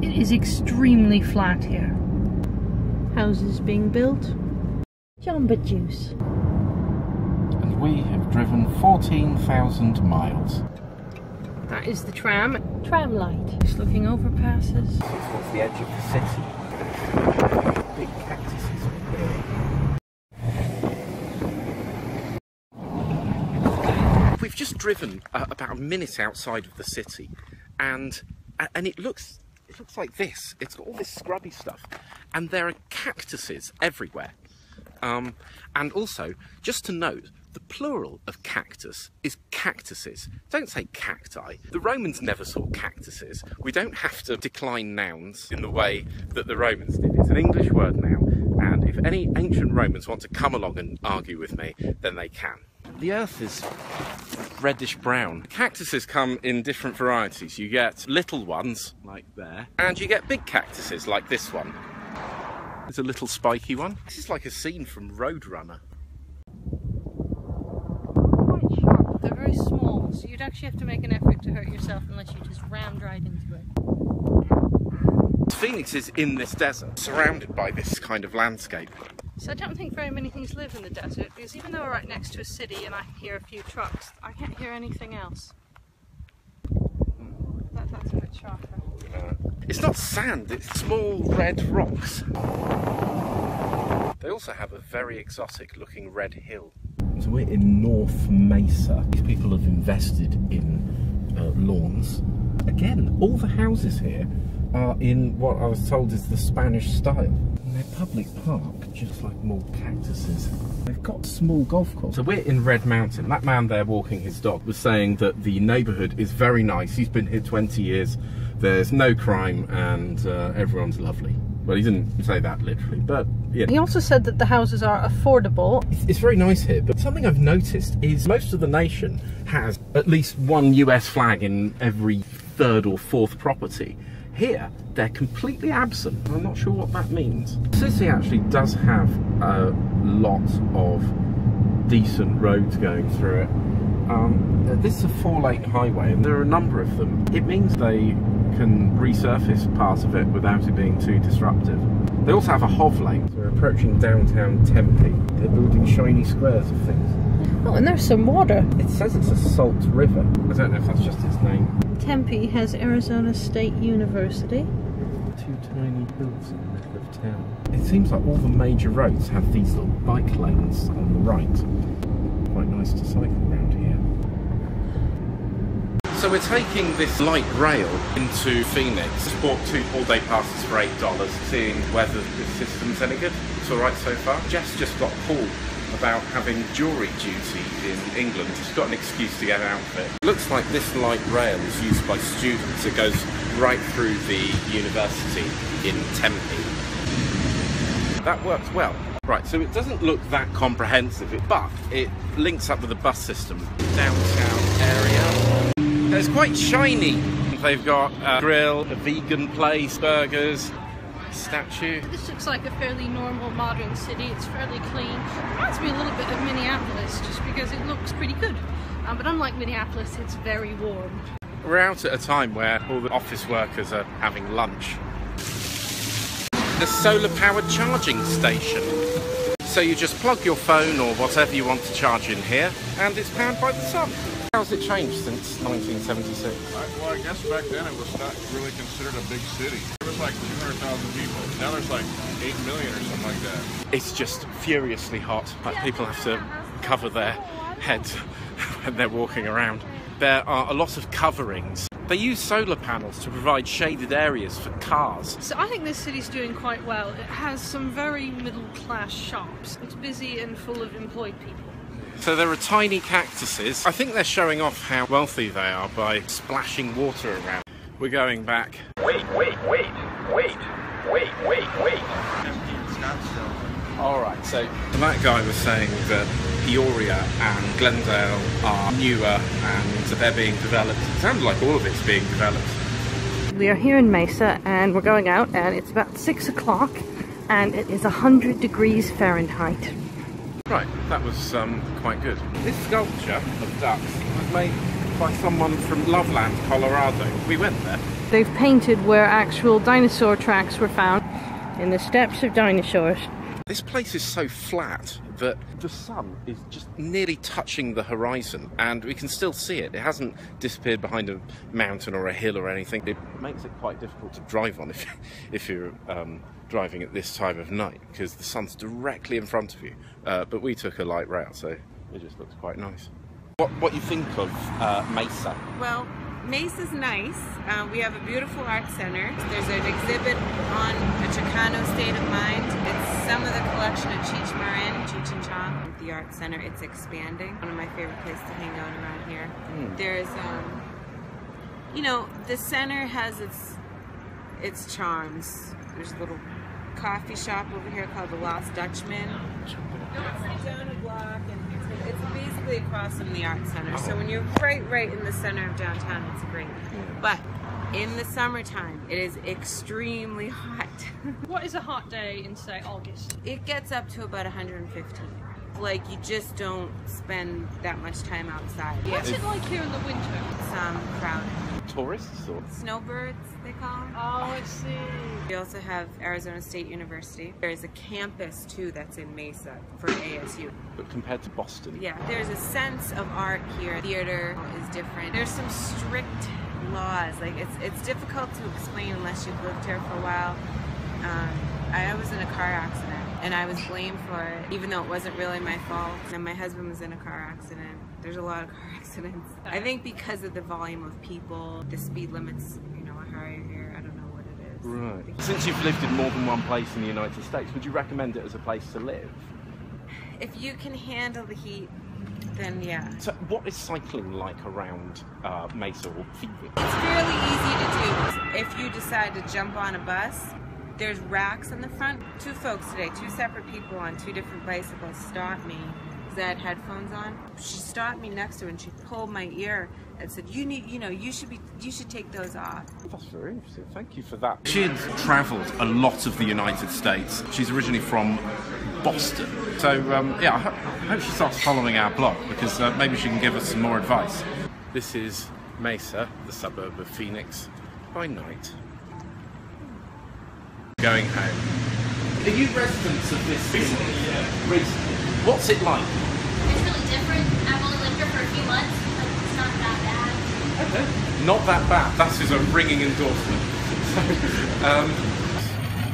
It is extremely flat here. Houses being built. Jamba Juice. And we have driven 14,000 miles. That is the tram light. Just looking over passes. It's off the edge of the city. Big cactuses up here. We've just driven about a minute outside of the city, and it looks like this. It's got all this scrubby stuff, and there are cactuses everywhere. And also, just to note, the plural of cactus is cactuses. Don't say cacti. The Romans never saw cactuses. We don't have to decline nouns in the way that the Romans did. It's an English word now, and if any ancient Romans want to come along and argue with me, then they can. The earth is reddish brown. Cactuses come in different varieties. You get little ones, like there, and you get big cactuses, like this one. There's a little spiky one. This is like a scene from Road Runner. Quite sharp. They're very small, so you'd actually have to make an effort to hurt yourself unless you just rammed right into it. Phoenix is in this desert, surrounded by this kind of landscape. So I don't think very many things live in the desert, because even though we're right next to a city and I can hear a few trucks, I can't hear anything else. That's a bit sharper. It's not sand, it's small red rocks. They also have a very exotic looking red hill. So we're in North Mesa. These people have invested in lawns. Again, all the houses here are in what I was told is the Spanish style. And they're public park, just like more cactuses. They've got small golf courses. So we're in Red Mountain. That man there walking his dog was saying that the neighbourhood is very nice. He's been here 20 years. There's no crime and everyone's lovely. Well, he didn't say that literally, but yeah. He also said that the houses are affordable. It's very nice here, but something I've noticed is most of the nation has at least one US flag in every third or fourth property. Here, they're completely absent. I'm not sure what that means. The city actually does have a lot of decent roads going through it. This is a four-lane highway, and there are a number of them. It means they can resurface part of it without it being too disruptive. They also have a hov lane. We're approaching downtown Tempe. They're building shiny squares of things. Oh, and there's some water. It says it's a Salt River. I don't know if that's just its name. Tempe has Arizona State University. Two tiny hills in the middle of town. It seems like all the major roads have these little bike lanes on the right. Quite nice to cycle around here. So we're taking this light rail into Phoenix. Just bought two all-day passes for $8, seeing whether the system's any good. It's all right so far. Jess just got pulled about having jury duty in England. She's got an excuse to get out of it. Looks like this light rail is used by students. It goes right through the university in Tempe. That works well. Right, so it doesn't look that comprehensive, but it links up with the bus system. Downtown area. It's quite shiny. They've got a grill, a vegan place, burgers, a statue. This looks like a fairly normal modern city. It's fairly clean. It reminds me a little bit of Minneapolis, just because it looks pretty good. But unlike Minneapolis, it's very warm. We're out at a time where all the office workers are having lunch. The solar-powered charging station. So you just plug your phone or whatever you want to charge in here, and it's powered by the sun. How's it changed since 1976? Well, I guess back then it was not really considered a big city. There was like 200,000 people. Now there's like 8 million or something like that. It's just furiously hot. Like, people have to cover their heads when they're walking around. There are a lot of coverings. They use solar panels to provide shaded areas for cars. So I think this city's doing quite well. It has some very middle-class shops. It's busy and full of employed people. So there are tiny cactuses. I think they're showing off how wealthy they are by splashing water around. We're going back. Wait. It's not so. Alright, so that guy was saying that Peoria and Glendale are newer and they're being developed. It sounds like all of it's being developed. We are here in Mesa and we're going out, and it's about 6 o'clock and it is 100 degrees Fahrenheit. Right, that was quite good. This sculpture of ducks was made by someone from Loveland, Colorado. We went there. they've painted where actual dinosaur tracks were found in the steps of dinosaurs. This place is so flat that the sun is just nearly touching the horizon and we can still see it. It hasn't disappeared behind a mountain or a hill or anything. It makes it quite difficult to drive on if you're driving at this time of night because the sun's directly in front of you. But we took a light route, so it just looks quite nice. What do you think of Mesa? Well, Mesa's nice. We have a beautiful art center. There's an exhibit on a Chicano state of mind. It's some of the collection of Cheech and Chong. The art center, it's expanding. One of my favorite places to hang out around here. There's, you know, the center has its charms. There's a little coffee shop over here called the Lost Dutchman. It's down a block and it's basically across from the art center, so when you're right in the center of downtown, it's great. But in the summertime, it is extremely hot. What is a hot day in, say, August? It gets up to about 115. Like, you just don't spend that much time outside. What's it like here in the winter? Some crowded. Tourists? Or? Snowbirds, they call them. Oh, I see. We also have Arizona State University. There's a campus, too, that's in Mesa for ASU. But compared to Boston? Yeah. There's a sense of art here. Theater is different. There's some strict laws. Like, it's difficult to explain unless you've lived here for a while. I was in a car accident. And I was blamed for it, even though it wasn't really my fault. And my husband was in a car accident. There's a lot of car accidents. I think because of the volume of people, the speed limit's, you know, higher here. I don't know what it is. Right. Since you've lived in more than one place in the United States, would you recommend it as a place to live? If you can handle the heat, then yeah. So what is cycling like around Mesa or Phoenix? It's fairly easy to do. If you decide to jump on a bus, there's racks in the front. Two folks today, two separate people on two different bicycles stopped me because I had headphones on. She stopped me next to her and she pulled my ear and said, "You need, you know, you should take those off." That's very interesting. Thank you for that. She had travelled a lot of the United States. She's originally from Boston, so yeah, I hope she starts following our blog because maybe she can give us some more advice. This is Mesa, the suburb of Phoenix, by night. Going home. Are you residents of this city? Recently, yeah. Recently. What's it like? It's really different. I've only lived here for a few months, but it's not that bad. Okay. Not that bad. That is a ringing endorsement.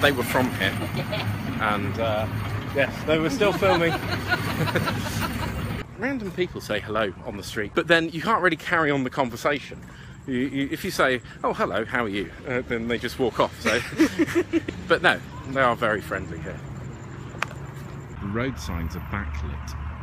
They were from here. And yes, they were still filming. Random people say hello on the street, but then you can't really carry on the conversation. If you say, "Oh, hello, how are you?" Then they just walk off, so. But no, they are very friendly here. The road signs are backlit.